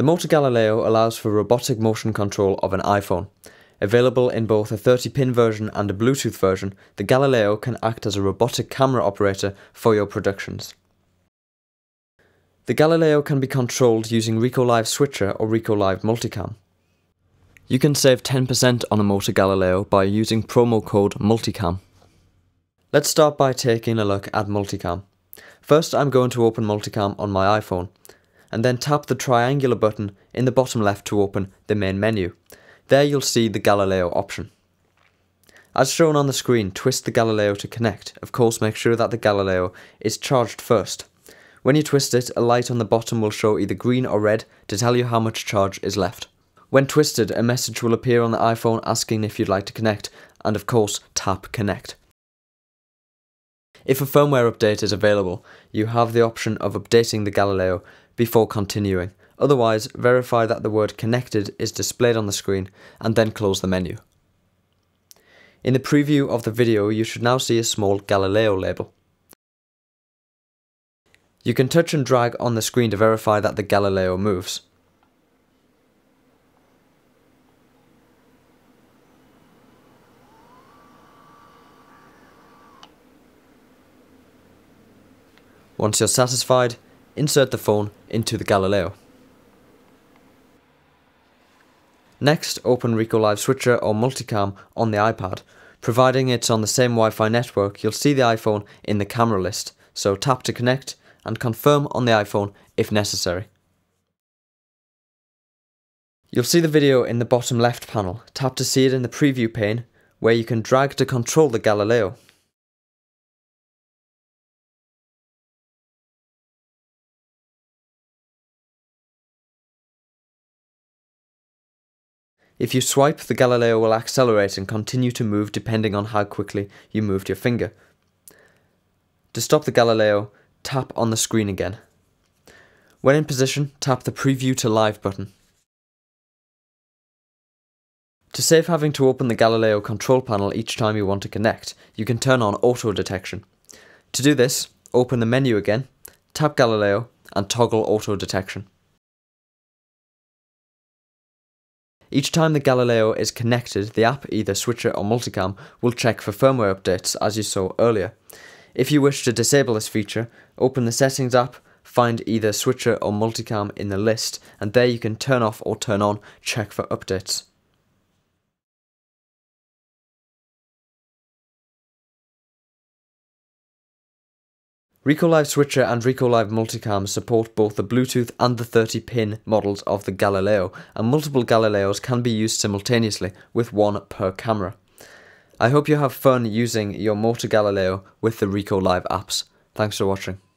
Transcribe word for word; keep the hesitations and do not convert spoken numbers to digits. The Motrr Galileo allows for robotic motion control of an iPhone. Available in both a thirty pin version and a Bluetooth version, the Galileo can act as a robotic camera operator for your productions. The Galileo can be controlled using RecoLive Switcher or RecoLive MultiCam. You can save ten percent on a Motrr Galileo by using promo code MultiCam. Let's start by taking a look at MultiCam. First, I'm going to open MultiCam on my iPhone, and then tap the triangular button in the bottom left to open the main menu. There you'll see the Galileo option. As shown on the screen, twist the Galileo to connect. Of course, make sure that the Galileo is charged first. When you twist it, a light on the bottom will show either green or red to tell you how much charge is left. When twisted, a message will appear on the iPhone asking if you'd like to connect, and of course, tap connect. If a firmware update is available, you have the option of updating the Galileo before continuing. Otherwise, verify that the word connected is displayed on the screen and then close the menu. In the preview of the video, you should now see a small Galileo label. You can touch and drag on the screen to verify that the Galileo moves. Once you're satisfied, insert the phone into the Galileo. Next, open RecoLive Switcher or MultiCam on the iPad. Providing it's on the same Wi-Fi network, you'll see the iPhone in the camera list, so tap to connect and confirm on the iPhone if necessary. You'll see the video in the bottom left panel. Tap to see it in the preview pane, where you can drag to control the Galileo. If you swipe, the Galileo will accelerate and continue to move depending on how quickly you moved your finger. To stop the Galileo, tap on the screen again. When in position, tap the Preview to Live button. To save having to open the Galileo control panel each time you want to connect, you can turn on auto detection. To do this, open the menu again, tap Galileo and toggle auto detection. Each time the Galileo is connected, the app, either Switcher or MultiCam, will check for firmware updates as you saw earlier. If you wish to disable this feature, open the Settings app, find either Switcher or MultiCam in the list, and there you can turn off or turn on Check for Updates. RecoLive Switcher and RecoLive MultiCam support both the Bluetooth and the thirty pin models of the Galileo, and multiple Galileos can be used simultaneously with one per camera. I hope you have fun using your Motrr Galileo with the RecoLive apps. Thanks for watching.